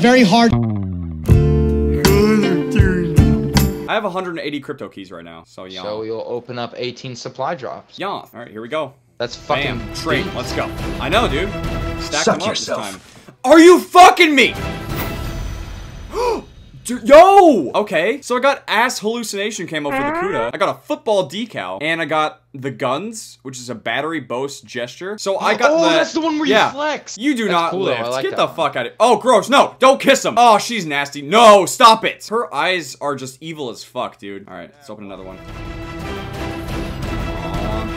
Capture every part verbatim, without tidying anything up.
very hard. I have one hundred eighty crypto keys right now, so yeah. So you'll open up eighteen supply drops. Yeah. All right, here we go. That's fucking bam. Trade. Let's go. I know, dude. Stack Suck them up yourself. This time. Are you fucking me? Dude, yo! Okay, so I got ass hallucination camo for the CUDA. I got a football decal, and I got the guns, which is a battery boast gesture. So I got oh, the- Oh, that's the one where yeah. you flex! You do that's not cool, lift. Like Get the one. Fuck out of- Oh, gross, no! Don't kiss him! Oh, she's nasty. No, stop it! Her eyes are just evil as fuck, dude. Alright, let's open another one. Um,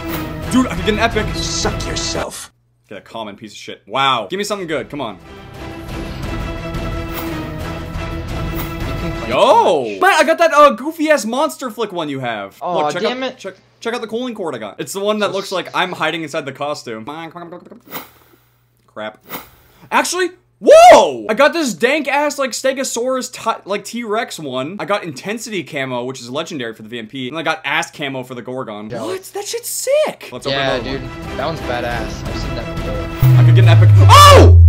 dude, I could get an epic! Suck yourself! Get a common piece of shit. Wow. Give me something good, come on. Yo! But I got that uh, goofy-ass monster flick one you have. Oh, look, check damn out, it. Check, check out the cooling cord I got. It's the one that looks like I'm hiding inside the costume. Crap. Actually, whoa! I got this dank-ass, like, Stegosaurus, like, T-Rex one. I got intensity camo, which is legendary for the V M P. And I got ass camo for the Gorgon. Yo. What? That shit's sick! Let's open yeah, dude. One. That one's badass. I've seen that before. I could get an epic- Oh!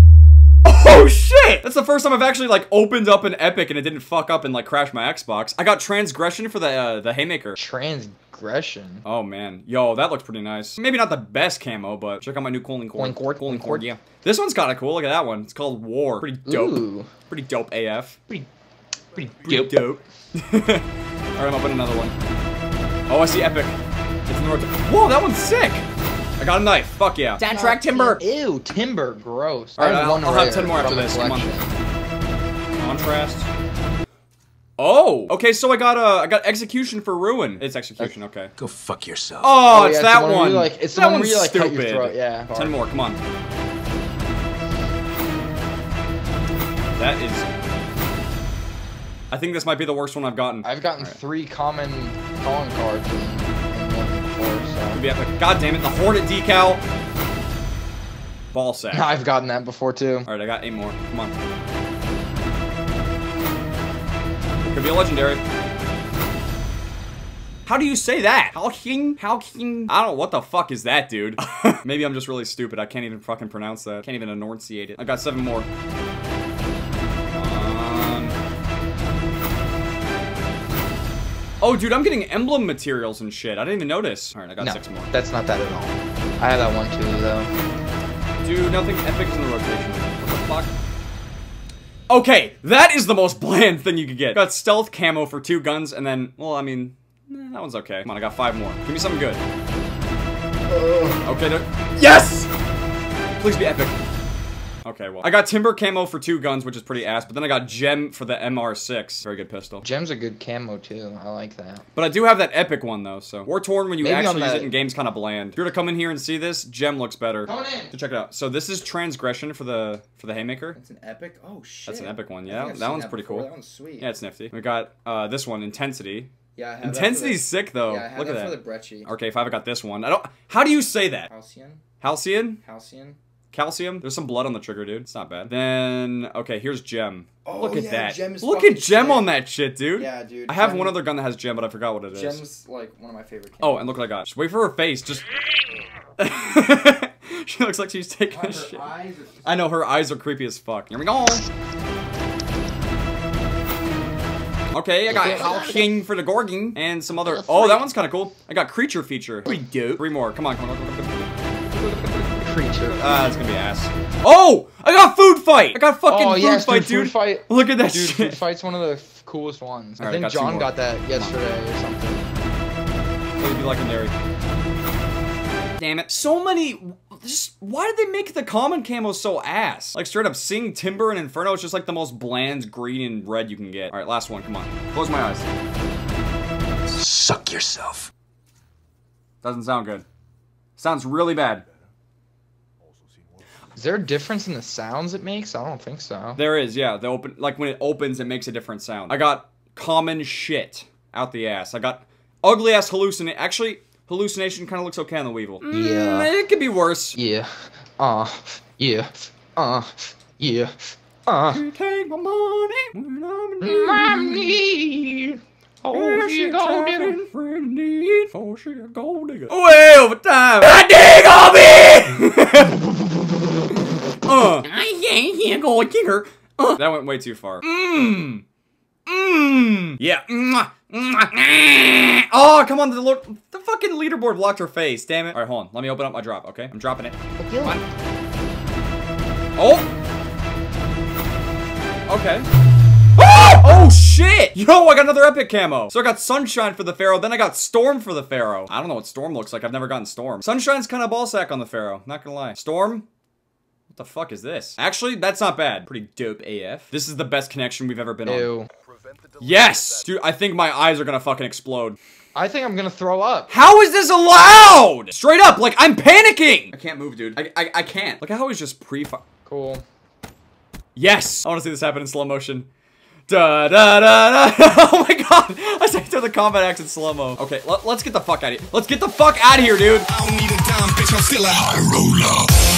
Oh shit! That's the first time I've actually like opened up an epic and it didn't fuck up and like crash my Xbox. I got transgression for the uh, the Haymaker. Transgression? Oh man. Yo, that looks pretty nice. Maybe not the best camo, but check out my new cooling cord. Cooling cord? Cooling cord, yeah. This one's kinda cool. Look at that one. It's called War. Pretty dope. Ooh. Pretty dope A F. Pretty, pretty, pretty dope. dope. Alright, I'm opening another one. Oh, I see epic. It's north. Whoa, that one's sick! I got a knife. Fuck yeah. Soundtrack timber. Ew, timber. Gross. All right, I'll, I'll have ten more after this. Come on. Contrast. Oh. Okay, so I got uh, I got execution for ruin. It's execution. Okay. Go fuck yourself. Oh, oh it's yeah, that it's one. You, like, it's that one's like, stupid. Yeah. Ten more. Come on. That is. I think this might be the worst one I've gotten. I've gotten right. three common calling cards. God damn it, the Hornet decal. Ball sack. I've gotten that before too. Alright, I got eight more. Come on. Could be a legendary. How do you say that? Halcyon? Halcyon? I don't know, what the fuck is that, dude? Maybe I'm just really stupid. I can't even fucking pronounce that. Can't even enunciate it. I've got seven more. Oh, dude, I'm getting emblem materials and shit. I didn't even notice. All right, I got no, six more. That's not that at all. I had that one too, though. Dude, nothing epic in the rotation. What the fuck? Okay, that is the most bland thing you could get. Got stealth camo for two guns, and then, well, I mean, eh, that one's okay. Come on, I got five more. Give me something good. Okay, no. Yes! Please be epic. Okay, well, I got timber camo for two guns, which is pretty ass, but then I got gem for the M R six. Very good pistol. Gem's a good camo, too. I like that. But I do have that epic one, though, so. War Torn, when you Maybe actually use it in games, kind of bland. If you were to come in here and see this, gem looks better. Come in. So check it out. So this is transgression for the for the Haymaker. That's an epic? Oh, shit. That's an epic one, yeah. That one's that pretty before. cool. That one's sweet. Yeah, it's nifty. We got uh, this one, Intensity. Yeah, I have Intensity's the, sick, though. Yeah, I have Look that at that. for the Brecci. Okay, if I haven't got this one. I don't... How do you say that? Halcyon. Halcyon? Halcyon. Calcium. There's some blood on the trigger, dude. It's not bad. Then, okay, here's gem. Oh, Look at yeah, that. Gem is Look at gem sick. on that shit, dude. Yeah, dude. I have gem. one other gun that has gem, but I forgot what it is. Gem's like one of my favorite games. Oh, and look what I got. Just wait for her face. Just. She looks like she's taking God, a shit. Are... I know, her eyes are creepy as fuck. Here we go. Okay, I got Halcyon for the Gorgon and some other. Oh, that one's kind of cool. I got creature feature. Pretty dope. Three more. Come on, come on, come on. Come on. Creature. Ah, it's gonna be ass. Oh! I got food fight! I got fucking oh, food yes, fight, dude. dude. Food fight. Look at that dude, shit. Food fight's one of the coolest ones. Right, I think got John got that yesterday or something. It'd be legendary. Damn it. So many. Just, why did they make the common camo so ass? Like, straight up, Sing, Timber, and Inferno is just like the most bland green and red you can get. Alright, last one. Come on. Close my eyes. Suck yourself. Doesn't sound good. Sounds really bad. Is there a difference in the sounds it makes? I don't think so. There is, yeah. The open, like when it opens, it makes a different sound. I got common shit out the ass. I got ugly ass hallucinate. Actually, hallucination kind of looks okay on the Weevil. Yeah. Mm, it could be worse. Yeah. Uh. Yeah. Uh. Yeah. Uh. You take my money when I'm in my need. Oh, she a gold digger. Oh, she a gold digger. Way over time. I dig on me. Uh, I ain't a gold digger. Uh. That went way too far. Mmm. Mmm. Yeah. Oh, come on. The, lo the fucking leaderboard blocked her face. Damn it. All right, hold on. Let me open up my drop, okay? I'm dropping it. Come on. Oh. Okay. Oh! Oh shit! Yo, I got another epic camo. So I got Sunshine for the Pharaoh, then I got Storm for the Pharaoh. I don't know what Storm looks like. I've never gotten Storm. Sunshine's kind of ballsack on the Pharaoh, not gonna lie. Storm? What the fuck is this? Actually, that's not bad. Pretty dope A F. This is the best connection we've ever been Ew. on. Yes! Dude, I think my eyes are gonna fucking explode. I think I'm gonna throw up. How is this allowed? Straight up, like, I'm panicking! I can't move, dude. I, I, I can't. Look at how he's just pre- Cool. Yes! I want to see this happen in slow motion. Da da da da! Oh my god! I said to the combat axe in slow mo. Okay, let's get the fuck out of here. Let's get the fuck out of here, dude. I don't need a dime, bitch. I'm still a high roller.